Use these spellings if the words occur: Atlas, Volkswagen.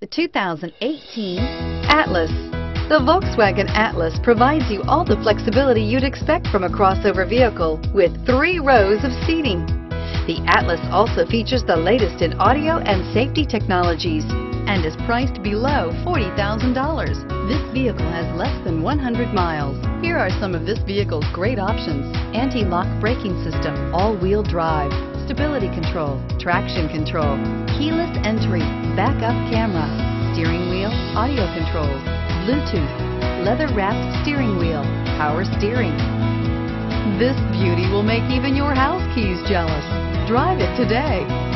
The 2018 Atlas. The Volkswagen Atlas provides you all the flexibility you'd expect from a crossover vehicle with 3 rows of seating. The Atlas also features the latest in audio and safety technologies and is priced below $40,000. This vehicle has less than 100 miles. Here are some of this vehicle's great options: anti-lock braking system, all-wheel drive, stability control, traction control, keyless entry, backup camera, steering wheel audio controls, Bluetooth, leather-wrapped steering wheel, power steering. This beauty will make even your house keys jealous. Drive it today.